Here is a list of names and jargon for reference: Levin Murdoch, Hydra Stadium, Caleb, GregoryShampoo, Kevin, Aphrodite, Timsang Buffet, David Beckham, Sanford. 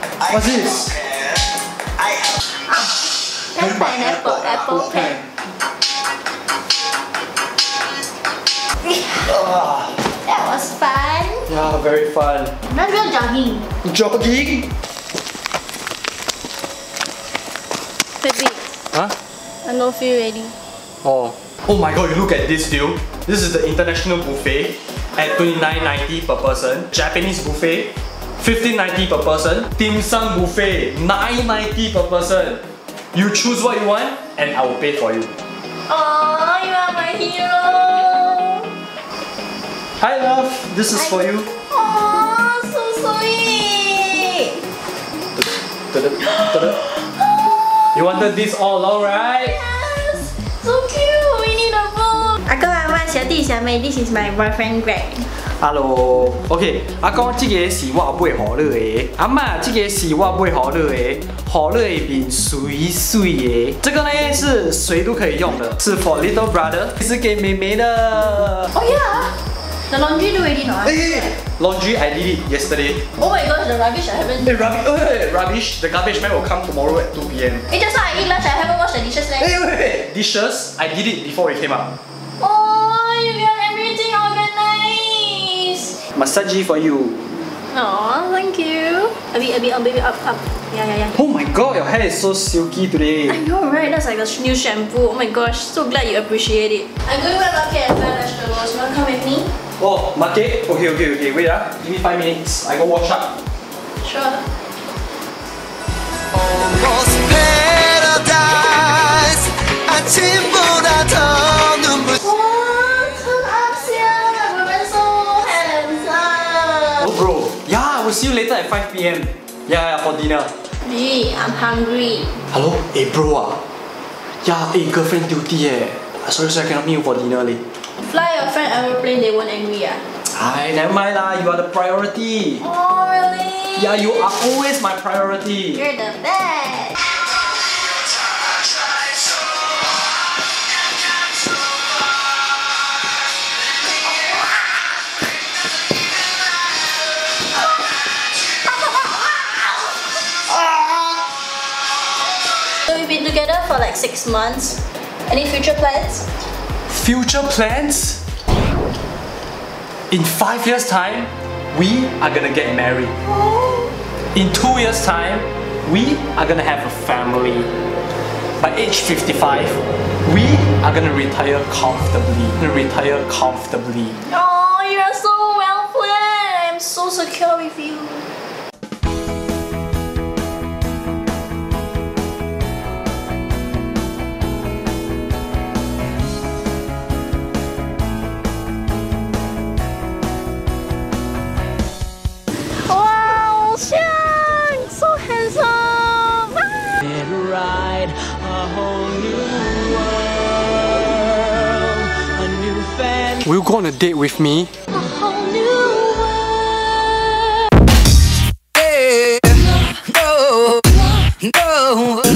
What's this? That's pineapple, apple pen. That was fun. Yeah, very fun. Let's go jogging. Jogging? Baby. Huh? I don't feel ready. Oh. Oh my god, you look at this deal. This is the international buffet at $29.90 per person. Japanese buffet, $15.90 per person. Timsang buffet, $9.90 per person. You choose what you want and I will pay for you. Oh, you are my hero. Hi love, this is for you. Oh, so sweet. You wanted this all along, right? Yes, so cute. This is my boyfriend Greg. Hello. Okay, I got this is what boy holiday. Amma, this is what boy holiday. Holiday bin sui sui. This one is for little brother. This is for妹妹的. Oh yeah. The laundry do already, no? Laundry I did it yesterday. Oh my gosh, the rubbish I haven't. The garbage man will come tomorrow at 2 p.m. It's just I eat lunch. I haven't washed the dishes yet. Hey, dishes I did it before we came up. Massage for you. Aww, thank you. Baby, up. Yeah. Oh my god, your hair is so silky today. I know, right? That's like a new shampoo. Oh my gosh, so glad you appreciate it. I'm going to the market and buy vegetables. You want to come with me? Oh, market? Okay. Wait, give me 5 minutes. I go wash up. Sure. Almost paradise. See you later at 5 p.m. Yeah, for dinner. Gee, I'm hungry. Hello? Hey bro, yeah, hey, girlfriend duty eh. Sorry, I cannot meet you for dinner late. Fly your friend aeroplane, they won't angry ah. Ay, never mind lah, you are the priority. Oh really? Yeah, you are always my priority. You're the best. Been together for like 6 months. Any future plans? Future plans? In 5 years time, we are gonna get married. In 2 years time, we are gonna have a family. By age 55, we are gonna retire comfortably. Oh, you are so well planned. I'm so secure with you. Will you go on a date with me? A whole new world. Hey, no.